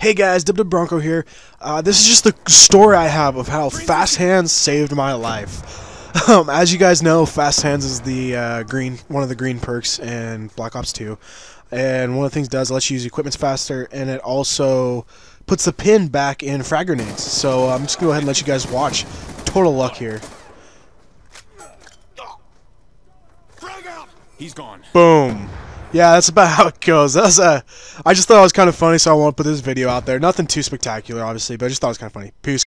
Hey guys, DubDubBronco here. This is just the story I have of how Fast Hands saved my life. As you guys know, Fast Hands is the one of the green perks in Black Ops 2, and one of the things it does, it lets you use equipment faster, and it also puts the pin back in frag grenades. So I'm just gonna go ahead and let you guys watch. Total luck here. He's gone. Boom. Yeah, that's about how it goes. That's I just thought it was kind of funny, so I won't put this video out there. Nothing too spectacular, obviously, but I just thought it was kind of funny. Peace.